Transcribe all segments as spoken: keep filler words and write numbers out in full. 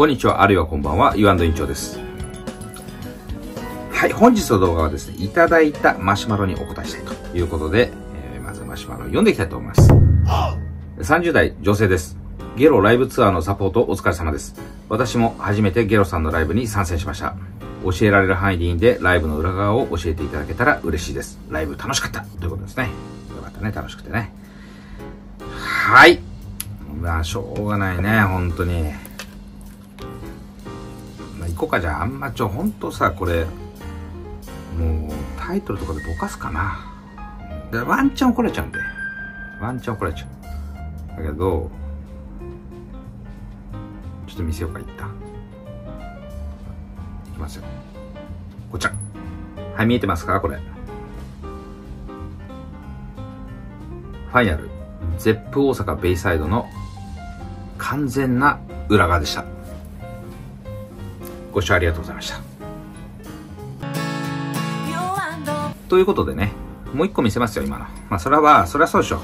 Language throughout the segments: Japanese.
こんにちは、あるいはこんばんは、ユーアンド院長です。はい、本日の動画はですね、いただいたマシュマロにお答えしたいということで、えー、まずマシュマロを読んでいきたいと思います。さんじゅう代女性です。ゲロライブツアーのサポートお疲れ様です。私も初めてゲロさんのライブに参戦しました。教えられる範囲でいいんで、ライブの裏側を教えていただけたら嬉しいです。ライブ楽しかったということですね。よかったね、楽しくてね。はい、まあしょうがないね、本当に。まあ行こうか。じゃあ、あんまちょ本当さ、これもうタイトルとかでぼかすかな。でワンチャン怒られちゃうんで、ワンチャン怒られちゃう。だけどちょっと見せようか、一旦。いきますよ。こちら。はい、見えてますかこれ。ファイナル、ゼップ大阪ベイサイドの完全な裏側でした。ご視聴ありがとうございました。ということでね、もう一個見せますよ、今の。まあ、それは、それはそうでしょう。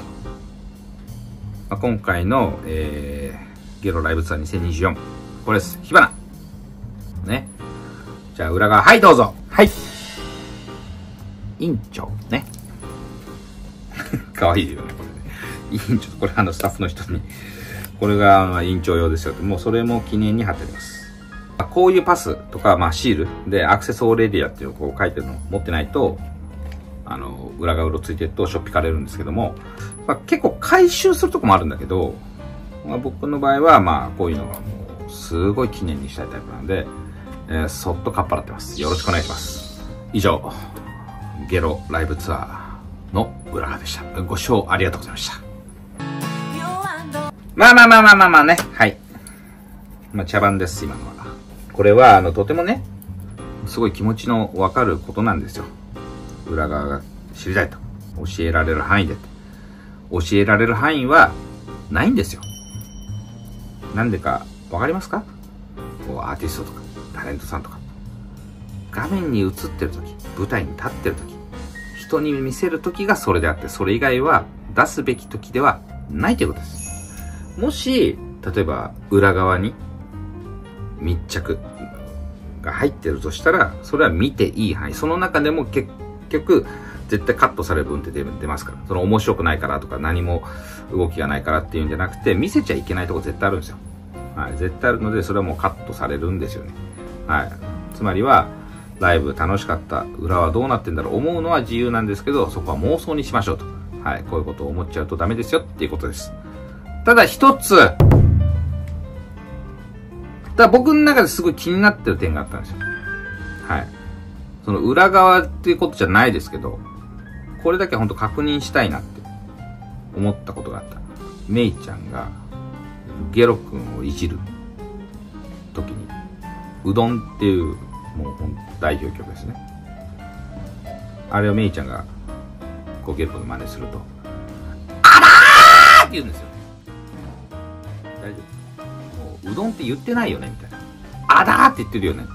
まあ、今回の、えー、ゲロライブツアーにせんにじゅうよん、これです。火花ね。じゃあ裏側、はい、どうぞ。はい、院長ね。かわいいよね、これね。院長、これあのスタッフの人にこれが院長用ですよって、もうそれも記念に貼ってあります。こういうパスとか、まあ、シールでアクセスオーレリアっていうこう書いてるの持ってないと、あの裏がうろついてるとしょっぴかれるんですけども、まあ、結構回収するとこもあるんだけど、まあ、僕の場合は、まあ、こういうのがもう、すごい記念にしたいタイプなんで、えー、そっとかっぱらってます。よろしくお願いします。以上、ゲロライブツアーの裏側でした。ご視聴ありがとうございました。まあまあまあまあまあまあね。はい。まあ、茶番です、今のは。これは、あの、とてもね、すごい気持ちのわかることなんですよ。裏側が知りたいと。教えられる範囲で。教えられる範囲は、ないんですよ。なんでか分かりますか？こうアーティストとかタレントさんとか、画面に映ってる時、舞台に立ってる時、人に見せる時がそれであって、それ以外は出すべき時ではないということです。もし例えば裏側に密着が入ってるとしたら、それは見ていい範囲、その中でも結局絶対カットされる分って出ますから、その面白くないからとか何も動きがないからっていうんじゃなくて、見せちゃいけないとこ絶対あるんですよ。はい、絶対あるので、それはもうカットされるんですよね。はい。つまりは、ライブ楽しかった、裏はどうなってんだろう、思うのは自由なんですけど、そこは妄想にしましょうと。はい。こういうことを思っちゃうとダメですよっていうことです。ただ一つ、ただ僕の中ですごい気になってる点があったんですよ。はい。その裏側っていうことじゃないですけど、これだけ本当確認したいなって思ったことがあった。めいちゃんがゲロくんをいじるときに、うどんっていうもう代表曲ですね。あれをめいちゃんがこうゲロくんの真似すると、あらーって言うんですよね。大丈夫？もううどんって言ってないよねみたいな。あだーって言ってるよねって。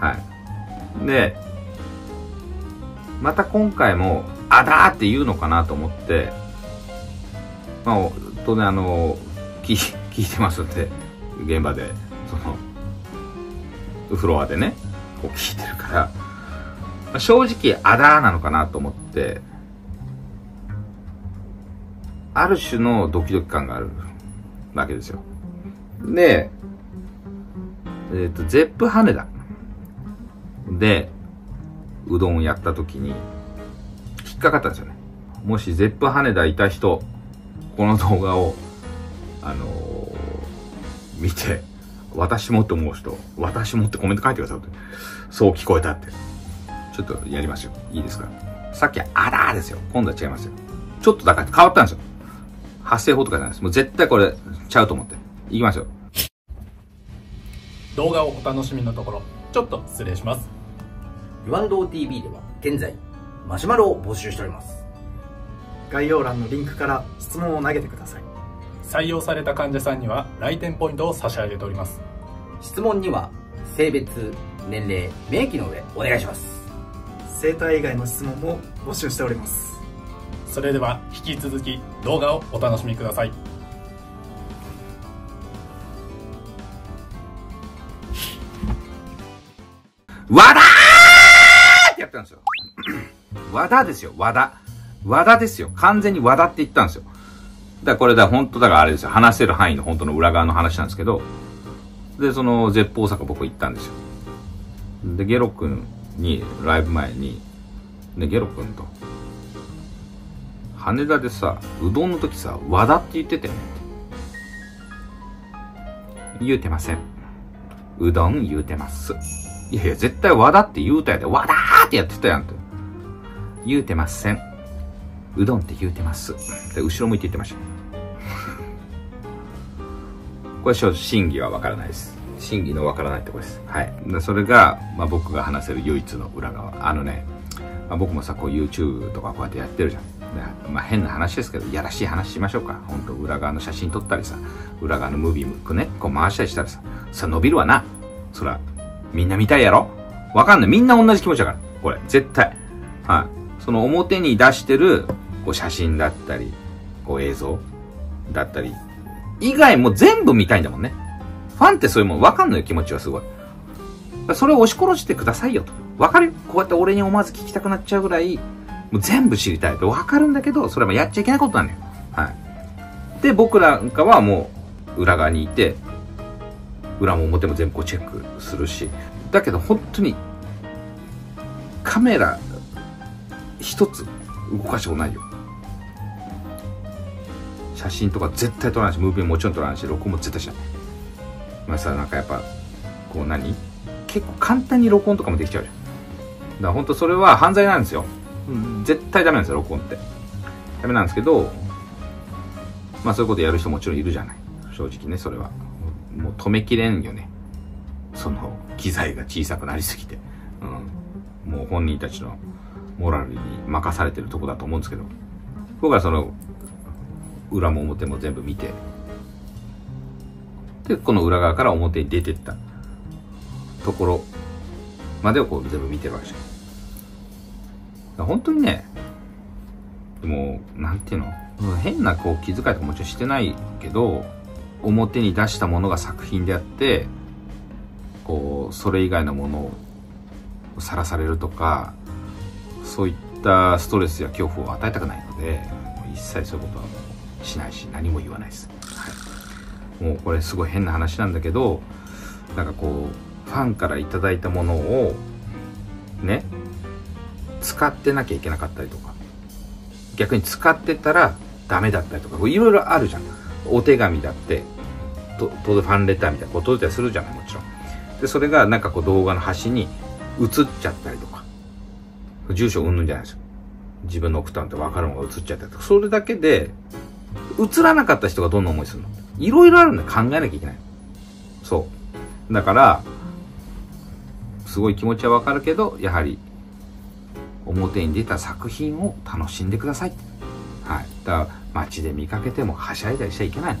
はい。で、また今回も、あだーって言うのかなと思って、まあ、当然あの、聞い、聞いてますんで、現場で、その、フロアでね、こう聞いてるから、まあ、正直、あだーなのかなと思って、ある種のドキドキ感があるわけですよ。で、えっと、ゼップ羽田で、うどんをやった時に引っかかったんですよね。もしゼップ羽田いた人、この動画をあのー、見て、私もって思う人、私もってコメント書いてくださいって。そう聞こえたって。ちょっとやりますよ。いいですか？さっきはあらーですよ。今度は違いますよ。ちょっとだから変わったんですよ。発声法とかじゃないです。もう絶対これちゃうと思って。いきますよ。動画をお楽しみのところ、ちょっと失礼します。ユーアンドティーブイ では現在マシュマロを募集しております。概要欄のリンクから質問を投げてください。採用された患者さんには来店ポイントを差し上げております。質問には性別、年齢、名義の上お願いします。生体以外の質問も募集しております。それでは引き続き動画をお楽しみください。和田ーってやったんですよ。和田ですよ、和田。和田ですよ。完全に和田って言ったんですよ。だからこれだ、本当だからあれですよ。話せる範囲の本当の裏側の話なんですけど、で、その、ゼップ大阪僕行ったんですよ。で、ゲロ君に、ライブ前に、ね、ゲロ君と、羽田でさ、うどんの時さ、和田って言ってたよねって。言うてません。うどん言うてます。いやいや、絶対和田って言うたやで、和田ーってやってたやんって。言うてません。うどんって言うてます。で、後ろ向いて言ってました。これ、真偽はわからないです。真偽のわからないところです。はい。それが、まあ、僕が話せる唯一の裏側。あのね、まあ、僕もさ、こう YouTube とかこうやってやってるじゃん。まあ、変な話ですけど、いやらしい話しましょうか。ほんと、裏側の写真撮ったりさ、裏側のムービーもね、こう回したりしたらさ、さ、伸びるわな。そら、みんな見たいやろ？わかんない。みんな同じ気持ちだから。これ、絶対。はい。その表に出してる、こう写真だったり、こう映像だったり、以外も全部見たいんだもんね。ファンってそういうもんわかんない気持ちはすごい。それを押し殺してくださいよと。わかる？こうやって俺に思わず聞きたくなっちゃうぐらい、もう全部知りたいとわかるんだけど、それはやっちゃいけないことなんだよ。はい。で、僕なんかはもう裏側にいて、裏も表も全部こうチェックするし、だけど本当にカメラ一つ動かしたことないよ。写真とか絶対撮らないし、ムービーももちろん撮らないし、録音も絶対しない。まあさ、なんかやっぱこう何結構簡単に録音とかもできちゃうじゃん。だから本当それは犯罪なんですよ。絶対ダメなんですよ、録音って。ダメなんですけど、まあそういうことやる人もちろんいるじゃない。正直ね、それは。もう止めきれんよね。その、機材が小さくなりすぎて。うん。もう本人たちのモラルに任されてるとこだと思うんですけど。僕はその、裏も表も全部見て、で、この裏側から表に出てったところまでをこう全部見てるわけじゃん。本当にね、もう、なんていうの、変なこう気遣いとかもちろんしてないけど、表に出したものが作品であって、こう、それ以外のものをさらされるとか、そういったストレスや恐怖を与えたくないので、もう一切そういうことはしないし、何も言わないです。はい、もうこれすごい変な話なんだけど、なんかこう、ファンからいただいたものを、ね、使ってなきゃいけなかったりとか、逆に使ってたらダメだったりとか、いろいろあるじゃん。お手紙だってとファンレターみたいなこと届いたりするじゃない、もちろん。でそれがなんかこう動画の端に映っちゃったりとか、住所うんぬんじゃないですよ。自分の送ったのって分かるのが映っちゃったりとか、それだけで映らなかった人がどんな思いするの、いろいろあるんで考えなきゃいけない。そうだからすごい気持ちは分かるけど、やはり表に出た作品を楽しんでください。はい。だから街で見かけてもはしゃいだりしちゃいけないの。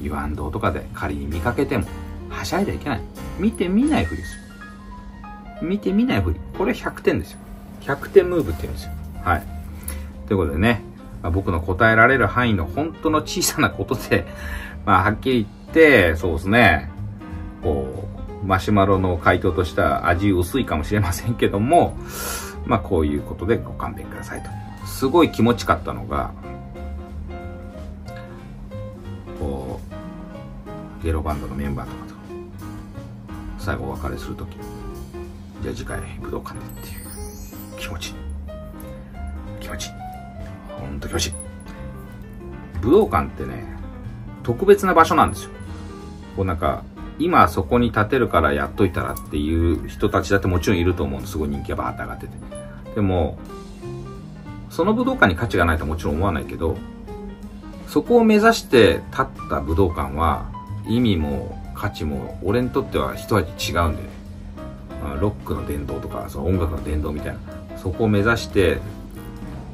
湯湾堂とかで仮に見かけてもはしゃいだりいけない。見てみないふりですよ。見てみないふり。これひゃくてんですよ。ひゃくてんムーブって言うんですよ。はい。ということでね、まあ、僕の答えられる範囲の本当の小さなことで、まあはっきり言って、そうですね、こう、マシュマロの回答としたら味薄いかもしれませんけども、まあこういうことでご勘弁くださいと。すごい気持ちかったのが、こう、ゲロバンドのメンバーとかと、最後お別れするとき、じゃあ次回武道館でっていう気持ち。気持ち。ほんと気持ち。武道館ってね、特別な場所なんですよ。こうなんか、今そこに立てるからやっといたらっていう人たちだってもちろんいると思うの。すごい人気がバーッと上がってて。でも、その武道館に価値がないともちろん思わないけど、そこを目指して立った武道館は、意味も価値も俺にとっては一味違うんでね。ロックの殿堂とか、その音楽の殿堂みたいな。そこを目指して、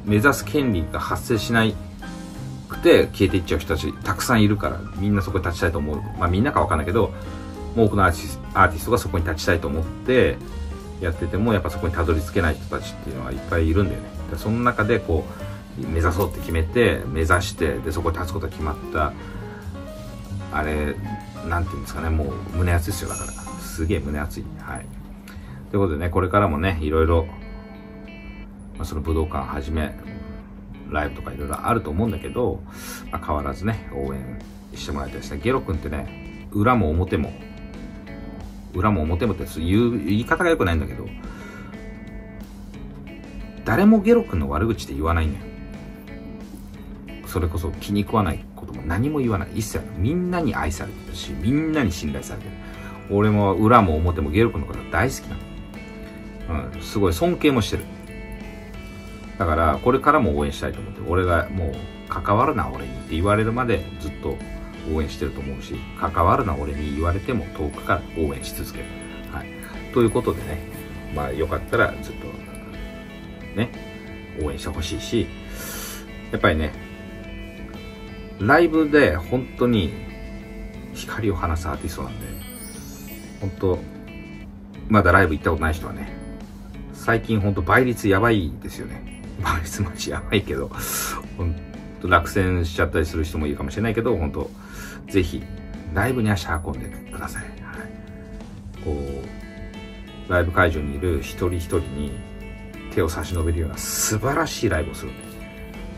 目指す権利が発生しないくて消えていっちゃう人たちたくさんいるから、みんなそこに立ちたいと思う。まあみんなかわかんないけど、多くのアーティスト、アーティストがそこに立ちたいと思ってやってても、やっぱそこにたどり着けない人たちっていうのはいっぱいいるんだよね。だその中でこう目指そうって決めて目指して、でそこに立つことが決まった、あれなんていうんですかね、もう胸熱ですよ。だからすげえ胸熱い。はい。ということでね、これからもね、いろいろ、まあ、その武道館はじめ、ライブとかいろいろあると思うんだけど、まあ、変わらずね、応援してもらいたいですね。ゲロ君ってね、裏も表も、裏も表もっていう言い方が良くないんだけど、誰もゲロ君の悪口って言わないんだよ。それこそ気に食わないことも何も言わない。一切みんなに愛されてるし、みんなに信頼されてる。俺も裏も表もゲロ君のこと大好きなの、うん、すごい尊敬もしてる。だからこれからも応援したいと思って、俺がもう関わるな俺にって言われるまでずっと応援してると思うし、関わるな俺に言われても遠くから応援し続ける、はい、ということでね、まあよかったらずっとね応援してほしいし、やっぱりねライブで本当に光を放すアーティストなんで、本当まだライブ行ったことない人はね、最近本当倍率やばいですよね。倍率マジやばいけど、本当落選しちゃったりする人もいるかもしれないけど、本当ぜひライブに足運んでください。はい、こうライブ会場にいる一人一人に手を差し伸べるような素晴らしいライブをするんです。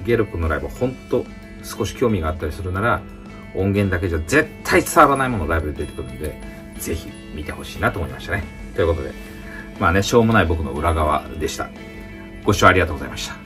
ゲロ君のライブは本当少し興味があったりするなら、音源だけじゃ絶対伝わらないものライブで出てくるんで、ぜひ見てほしいなと思いましたね。ということで、まあね、しょうもない僕の裏側でした。ご視聴ありがとうございました。